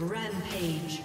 Rampage.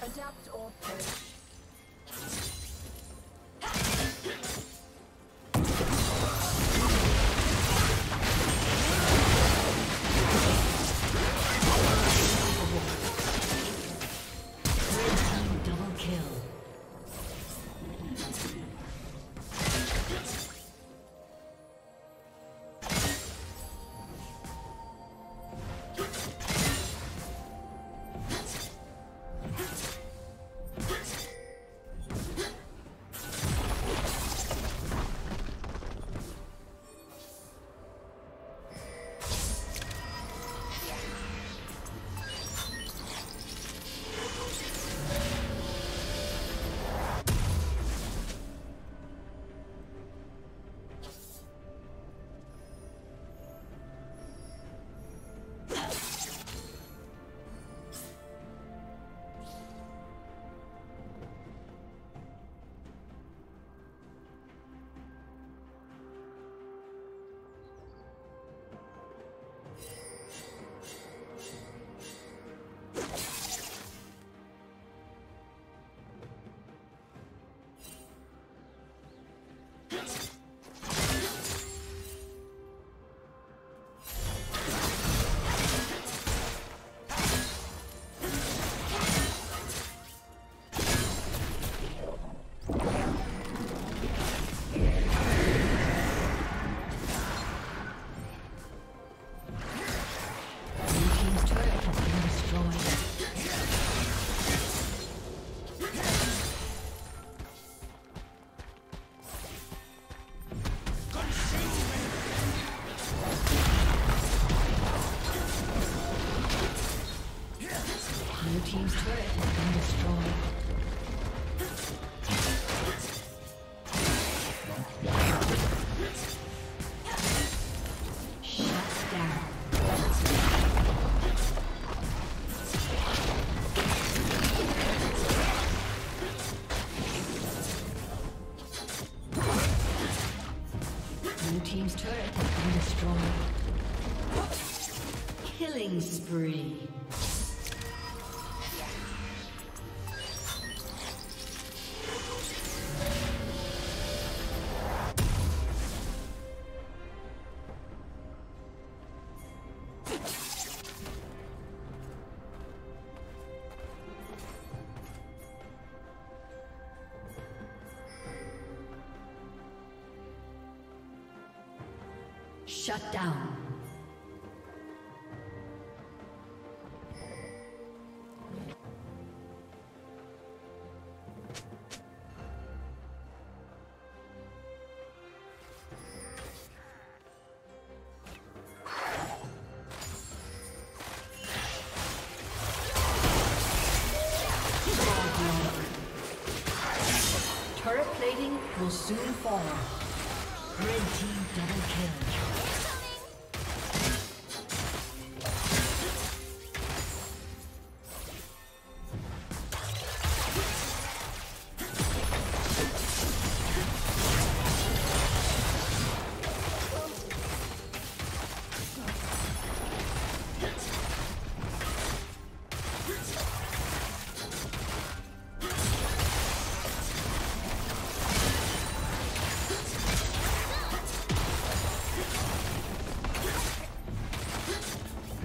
Adapt or perish. Shut down. spree. Shut down. Turret plating will soon fall. Red team double kill.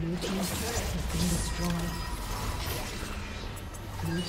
Blue team's turret has been destroyed. Blue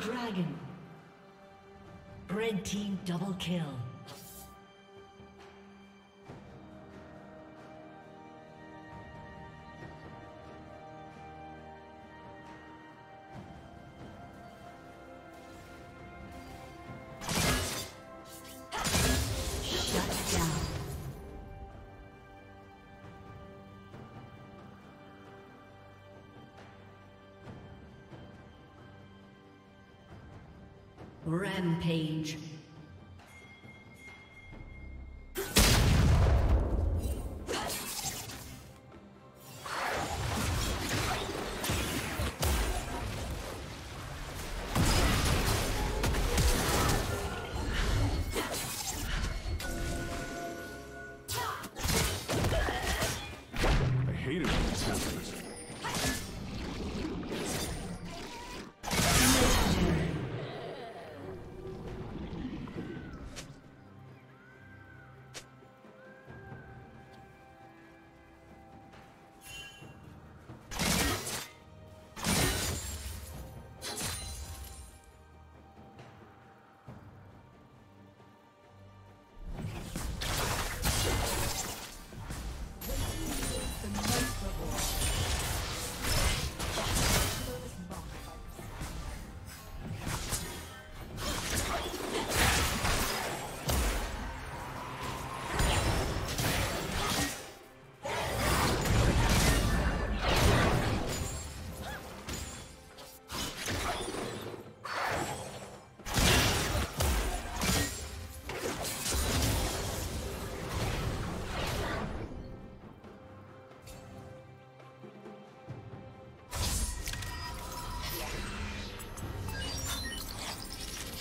Dragon. Red team double kill. Rampage. I hate it when this happens.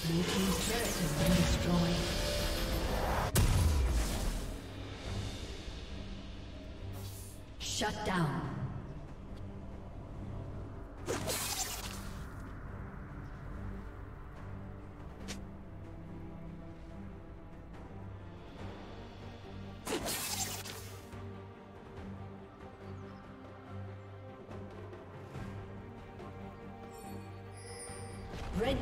Blue team's turret has been destroyed. Shut down. Red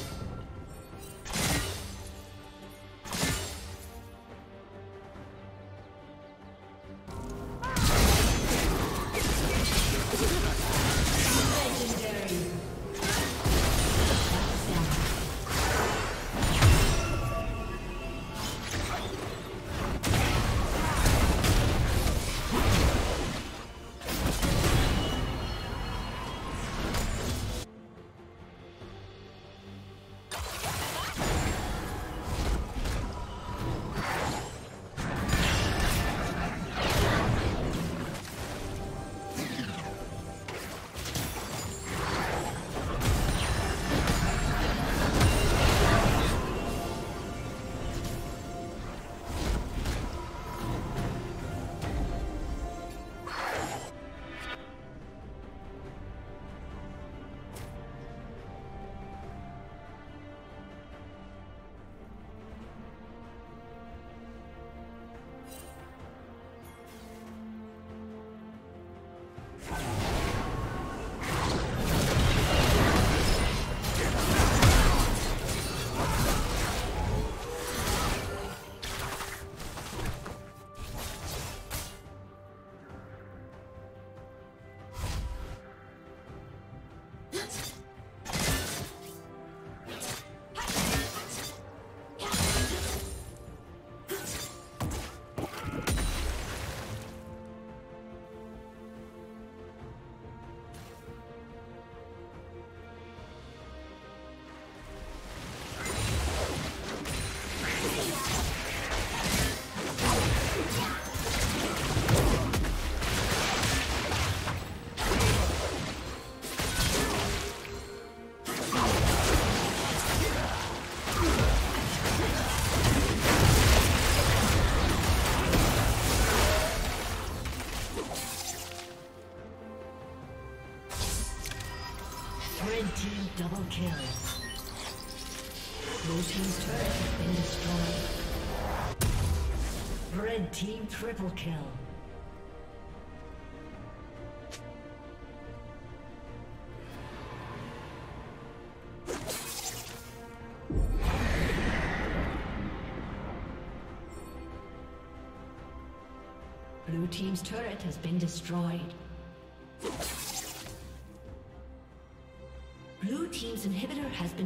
Double kill. Blue team's turret has been destroyed. Red team triple kill. Blue team's turret has been destroyed. Blue team's inhibitor has been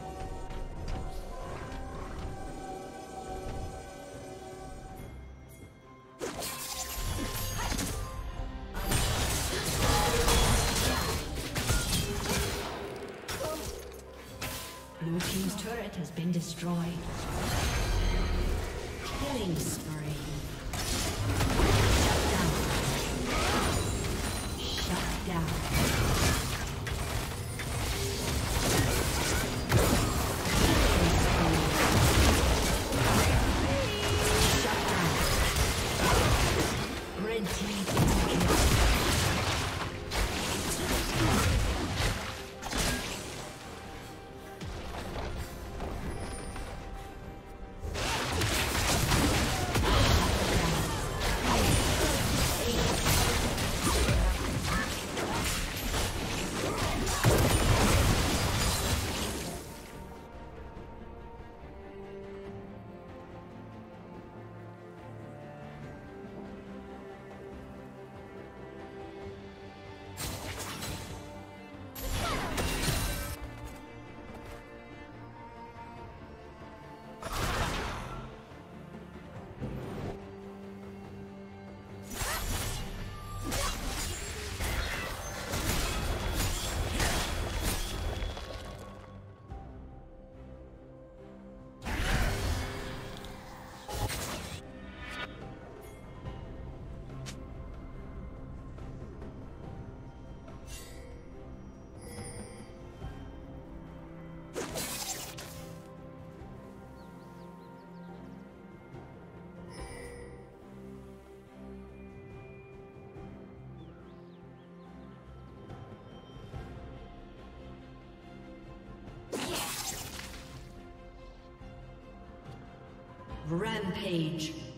Has been destroyed. Killing spree. Rampage.